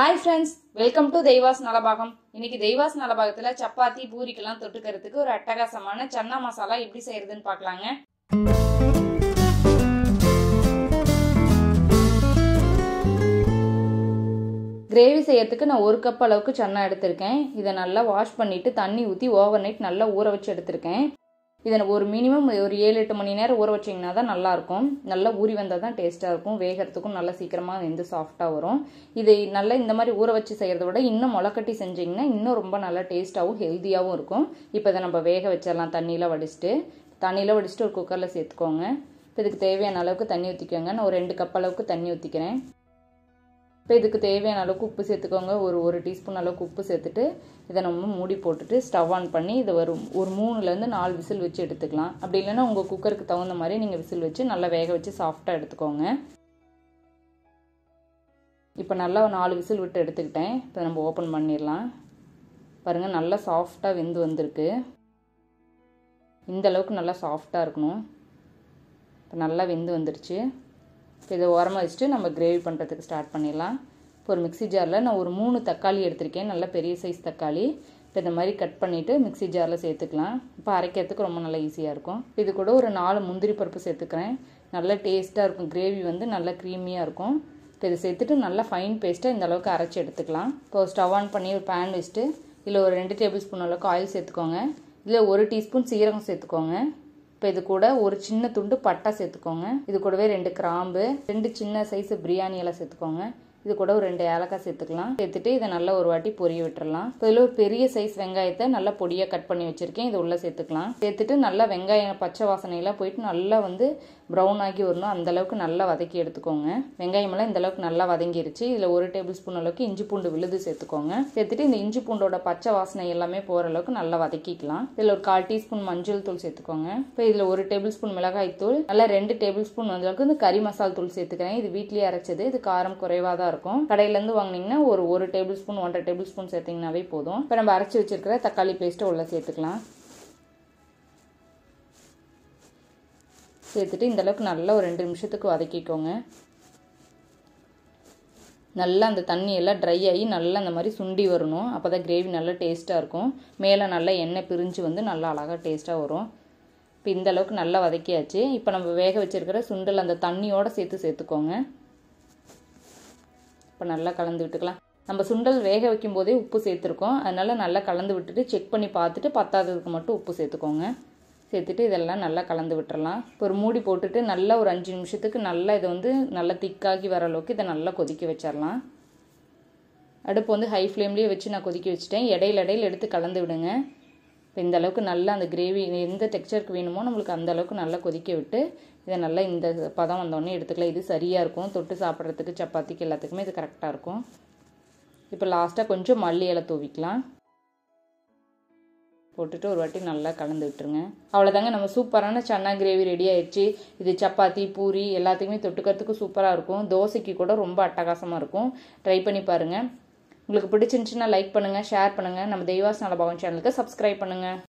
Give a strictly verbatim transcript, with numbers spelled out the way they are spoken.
Hi friends, welcome to Deivas Nalabagam. இன்னைக்கு Deivas Nalabagathila chapati பூரிக்கெல்லாம் தொட்டுக்கிறதுக்கு ஒரு அட்டகாசமான சன்னா மசாலா எப்படி செய்யறதுன்னு பார்க்கலாங்க. கிரேவி செய்யறதுக்கு நான் ஒரு கப் அளவுக்கு சன்னா எடுத்திருக்கேன். இத நல்லா வாஷ் பண்ணிட்டு தண்ணி ஊத்தி ஓவர்நைட் நல்லா ஊற வச்சு எடுத்திருக்கேன். இத ஒரு மினிமம் ஒரு ஏழு எட்டு மணி நேரம் ஊற வச்சீங்கன்னா தான் நல்லா இருக்கும். நல்லா ஊறி வந்தா தான் டேஸ்டா இருக்கும். வேகறதுக்கும் நல்லா சீக்கிரமா வெந்து சாஃப்ட்டா வரும். இது நல்லா இந்த மாதிரி ஊற வச்சு செய்யறதை விட இன்னும் முளக்கட்டி செஞ்சீங்கன்னா இன்னும் ரொம்ப நல்லா டேஸ்டாவும் ஹெல்தியாவும் இருக்கும். இப்போ இதை நம்ம வேக வச்சிரலாம். தண்ணியில வடிச்சிட்டு தண்ணியில வடிச்சிட்டு ஒரு குக்கர்ல சேர்த்துக்கோங்க. இப்போ இதுக்கு தேவையான அளவுக்கு தண்ணி ஊத்திக்கோங்க. நான் ஒரு ரெண்டு கப் அளவுக்கு தண்ணி ஊத்திக்கிறேன். இப்போ இதுக்கு தேவையான அளவுக்கு உப்பு சேர்த்துக்கோங்க. ஒரு ஒரு டீஸ்பூன் அளவுக்கு உப்பு சேர்த்துட்டு இதை நம்ம மூடி போட்டுட்டு ஸ்டவ் ஆன் பண்ணி இதை ஒரு ஒரு மூணுலேருந்து நாலு விசில் வச்சு எடுத்துக்கலாம். அப்படி இல்லைன்னா உங்கள் குக்கருக்கு தகுந்த மாதிரி நீங்கள் விசில் வச்சு நல்லா வேக வச்சு சாஃப்டாக எடுத்துக்கோங்க. இப்போ நல்லா நாலு விசில் விட்டு எடுத்துக்கிட்டேன். இப்போ நம்ம ஓப்பன் பண்ணிடலாம். பாருங்கள், நல்லா சாஃப்டாக வெந்து வந்திருக்கு. இந்த அளவுக்கு நல்லா சாஃப்டாக இருக்கணும். இப்போ நல்லா வெந்து வந்துடுச்சு. இப்போ இதை ஓரமாக வச்சுட்டு நம்ம கிரேவி பண்ணுறதுக்கு ஸ்டார்ட் பண்ணிடலாம். இப்போ ஒரு மிக்சி ஜாரில் நான் ஒரு மூணு தக்காளி எடுத்திருக்கேன். நல்ல பெரிய சைஸ் தக்காளி. இப்போ இந்த மாதிரி கட் பண்ணிவிட்டு மிக்சி ஜாரில் சேர்த்துக்கலாம். இப்போ அரைக்கிறதுக்கு ரொம்ப நல்லா ஈஸியாக இருக்கும். இது கூட ஒரு நாலு முந்திரி பருப்பு சேர்த்துக்கிறேன். நல்லா டேஸ்ட்டாக இருக்கும். கிரேவி வந்து நல்லா க்ரீமியாக இருக்கும். இப்போ இதை சேர்த்துட்டு நல்லா ஃபைன் பேஸ்ட்டாக இந்த அளவுக்கு அரைச்சி எடுத்துக்கலாம். இப்போ ஸ்டவ் ஆன் பண்ணி ஒரு பேன் வச்சுட்டு இதில் ஒரு ரெண்டு டேபிள் ஸ்பூன் அளவுக்கு ஆயில் சேர்த்துக்கோங்க. இதில் ஒரு டீஸ்பூன் சீரகம் சேர்த்துக்கோங்க. இப்போ இது கூட ஒரு சின்ன துண்டு பட்டை சேர்த்துக்கோங்க. இது கூடவே ரெண்டு கிராம்பு, ரெண்டு சின்ன சைஸு பிரியாணி எல்லாம் சேர்த்துக்கோங்க. இது கூட ஒரு ரெண்டு ஏலக்காய் சேர்த்துக்கலாம். சேர்த்துட்டு இதை நல்லா ஒரு வாட்டி பொரிய விட்டுறலாம். இப்போ இதில் ஒரு பெரிய சைஸ் வெங்காயத்தை நல்லா பொடியாக கட் பண்ணி வச்சுருக்கேன். இது உள்ளே சேர்த்துக்கலாம். சேர்த்துட்டு நல்லா வெங்காயம் பச்சை வாசனையெல்லாம் போயிட்டு நல்லா வந்து ப்ரௌன் ஆகி வரணும். அந்தளவுக்கு நல்லா வதக்கி எடுத்துக்கோங்க. வெங்காயமெல்லாம் இந்தளவுக்கு நல்லா வதங்கிருச்சு. இதில் ஒரு டேபிள் ஸ்பூன் அளவுக்கு இஞ்சி பூண்டு விழுது சேர்த்துக்கோங்க. சேர்த்துட்டு இந்த இஞ்சி பூண்டோட பச்சை வாசனை எல்லாமே போகிற அளவுக்கு நல்லா வதக்கிக்கலாம். இதில் ஒரு கால் டீஸ்பூன் மஞ்சள் தூள் சேர்த்துக்கோங்க. இப்போ இதில் ஒரு டேபிள் ஸ்பூன் மிளகாய் தூள், நல்லா ரெண்டு டேபிள் ஸ்பூன் அளவுக்கு இந்த கறி மசாலா தூள் சேர்த்துக்கிறேன். இது வீட்லேயே அரைச்சது. இது காரம் குறைவாக இருக்கும். கடையில இருந்து வாங்குனீங்கன்னா ஒரு ஒரு டேபிள் ஸ்பூன் ஒன்றரை டேபிள் ஸ்பூன் சேர்த்தீங்கன்னாவே போதும். இப்போ நம்ம அரைச்சி வச்சிருக்கிற தக்காளி பேஸ்ட்டை உள்ள சேர்த்துக்கலாம். சேர்த்துட்டு இந்த அளவுக்கு நல்லா ஒரு ரெண்டு நிமிஷத்துக்கு வதக்கிக்கோங்க. நல்லா அந்த தண்ணி எல்லாம் ட்ரை ஆகி நல்லா அந்த மாதிரி சுண்டி வரணும். அப்போதான் கிரேவி நல்லா டேஸ்ட்டாக இருக்கும். மேலே நல்லா எண்ணெய் பிரிஞ்சு வந்து நல்லா அழகாக டேஸ்ட்டாக வரும். இப்போ இந்த அளவுக்கு நல்லா வதக்கியாச்சு. இப்போ நம்ம வேக வச்சிருக்கிற சுண்டல் அந்த தண்ணியோட சேர்த்து சேர்த்துக்கோங்க. இப்போ நல்லா கலந்து விட்டுக்கலாம். நம்ம சுண்டல் வேக வைக்கும் போதே உப்பு சேர்த்துருக்கோம். அதனால நல்லா கலந்து விட்டுட்டு செக் பண்ணி பார்த்துட்டு பத்தாததுக்கு மட்டும் உப்பு சேர்த்துக்கோங்க. சேர்த்துட்டு இதெல்லாம் நல்லா கலந்து விட்டுறலாம். இப்போ ஒரு மூடி போட்டுட்டு நல்லா ஒரு அஞ்சு நிமிஷத்துக்கு நல்லா இதை வந்து நல்லா திக்காகி வர அளவுக்கு இதை நல்லா கொதிக்க வச்சிடலாம். அடுப்பு வந்து ஹை ஃப்ளேம்லேயே வச்சு நான் கொதிக்க வச்சுட்டேன். இடையில இடையில எடுத்து கலந்து விடுங்க. இப்போ இந்த அளவுக்கு நல்லா அந்த கிரேவி எந்த டெக்ஸ்சருக்கு வேணுமோ நம்மளுக்கு அந்த அளவுக்கு நல்லா கொதிக்க விட்டு இதை நல்லா இந்த பதம் வந்தோடனே எடுத்துக்கலாம். இது சரியாக இருக்கும். தொட்டு சாப்பிட்றதுக்கு, சப்பாத்திக்கு எல்லாத்துக்குமே இது கரெக்டாக இருக்கும். இப்போ லாஸ்ட்டாக கொஞ்சம் மல்லி இலை தூவிக்கலாம். போட்டுட்டு ஒரு வாட்டி நல்லா கலந்து விட்டுருங்க. அவ்வளோதாங்க, நம்ம சூப்பரான சன்னா கிரேவி ரெடி ஆயிடுச்சு. இது சப்பாத்தி, பூரி எல்லாத்துக்குமே தொட்டுக்கிறதுக்கு சூப்பராக இருக்கும். தோசைக்கு கூட ரொம்ப அட்டகாசமாக இருக்கும். ட்ரை பண்ணி பாருங்கள். உங்களுக்கு பிடிச்சிருந்துச்சுன்னா லைக் பண்ணுங்கள், ஷேர் பண்ணுங்கள். நம்ம தெய்வாஸ் நலபாகம் சேனலுக்கு சப்ஸ்கிரைப் பண்ணுங்கள்.